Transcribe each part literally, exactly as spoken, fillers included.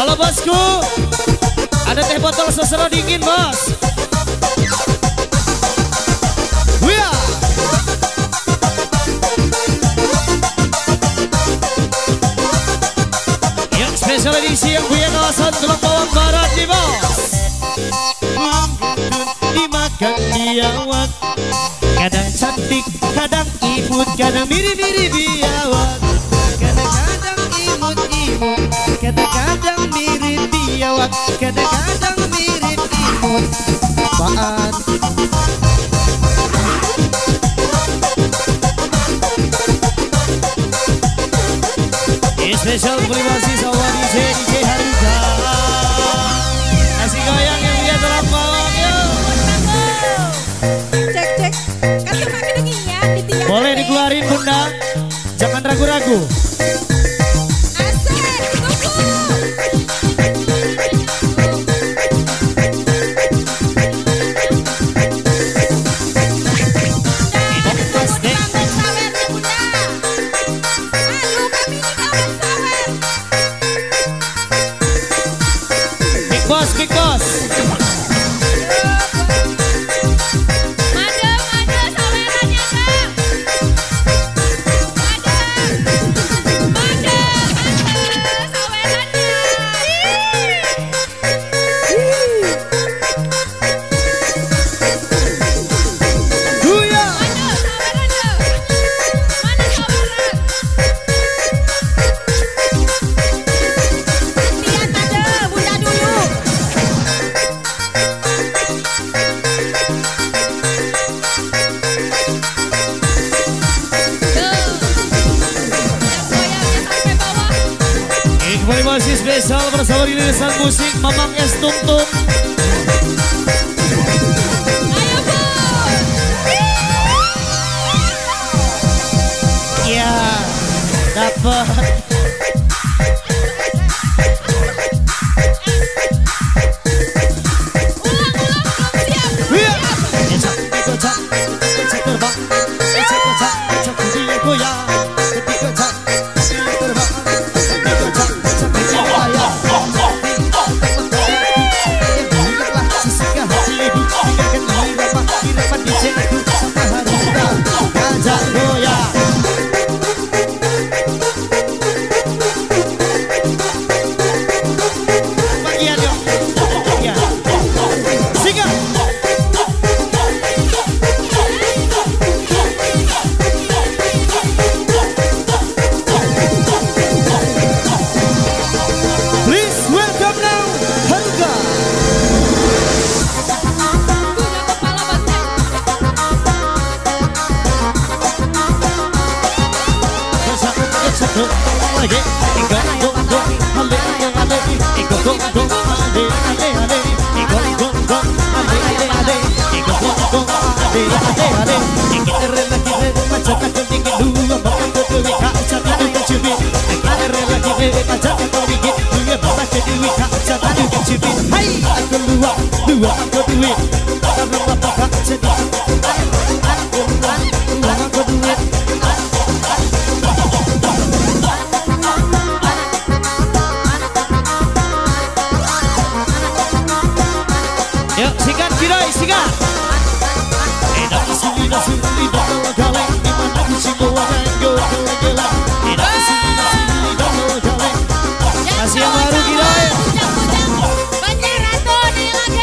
Halo bosku, ada teh botol sesero dingin bos. Yang spesial edisi yang punya kawasan Tulang Bawang Barat nih bos. Dimakan biawak, kadang cantik, kadang imut, kadang mirip-mirip biawak, kadang-kadang imut-imut, kadang-kadang mirip biawak, kadang-kadang mirip imut. Apaan? Spesial privasi sama D J D J Haruka. Kasih goyang yang dia Tulang Bawang yuk. Cek cek, kasih pakai denginya di tiang. Boleh dikeluarin bunda, jangan ragu-ragu. Bos, kick bos. Madu, madu, sawerannya kak. Madu, madu, mantap, sawerannya. Huya. Madu, sawerannya. Mana saweran? Lihat madu, bunda dulu. Masih spesial bersama di Desa Musik Mamang Es Tum Tum. Ayo bos. Ya, dapat. Banyak ratu nih lagi.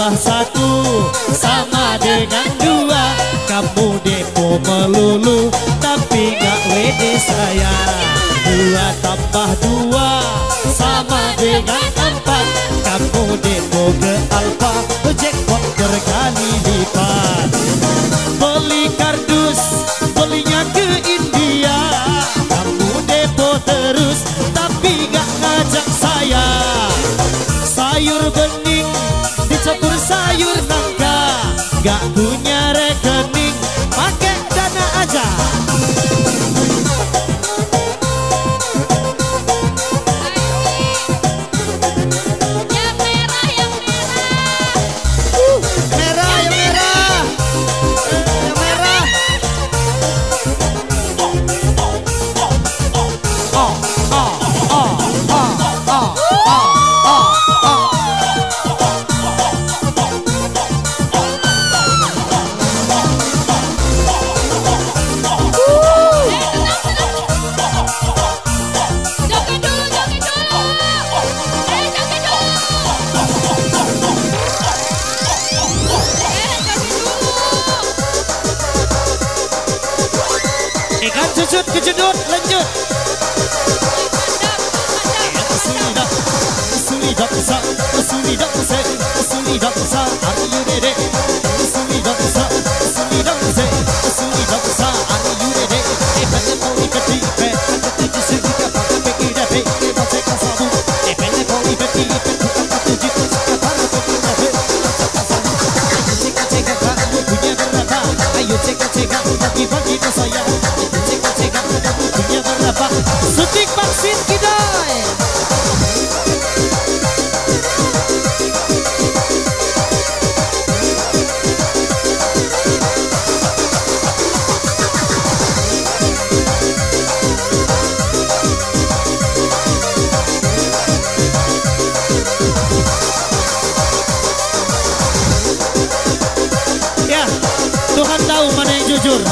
tambah satu sama dengan dua. Kamu demo melulu tapi gak wede saya. Dua tambah dua sama dengan empat. Kamu demo ke alfa jackpot berkali lipat. Beli kardus belinya ke India. Kamu demo terus tapi gak ngajak saya. Sayur bening dicampur sayur nangka. Gak punya rekening pakai dana aja. Kejedut, kejedut, lanjut. Suntik vaksin kita. Ya, Tuhan tahu mana yang jujur.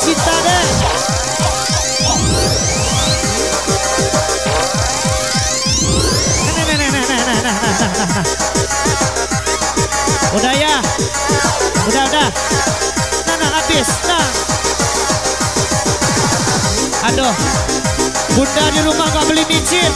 Cinta deh. Nah, nah, nah, nah, nah, nah, nah. Udah ya, udah udah. Nah, nah habis. Nah, aduh, bunda di rumah nggak beli micin.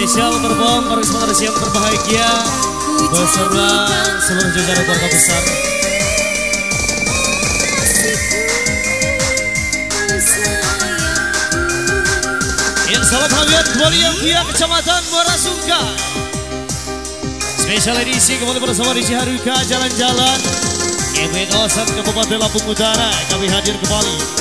spesial terbang koresponden yang berbahagia beserta seluruh jajaran keluarga besar. Insyaallah hadir keluarga pihak Kecamatan Muara Sungkai. Spesial edisi kembali bersama di Haruka jalan-jalan event Osan Kabupaten Lampung Utara kami hadir kembali.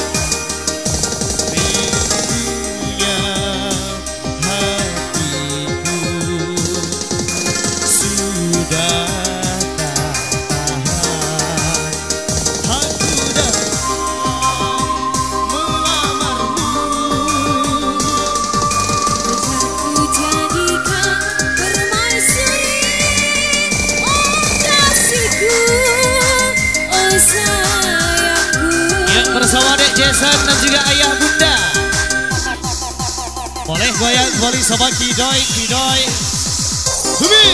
Dan juga ayah bunda boleh goyang boleh sobat kidoi kidoi Tumi.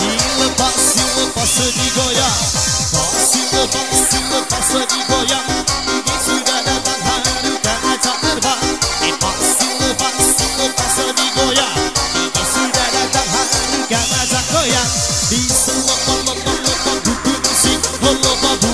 Dilepas dilepas digoyang lepas dilepas dilepas digoyang ini sudah datang Haruka acak terbang lepas dilepas dilepas digoyang ini sudah datang Haruka. Goyang di semua tempat tempat dunia musik,